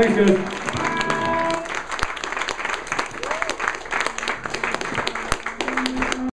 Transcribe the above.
Thanks, guys.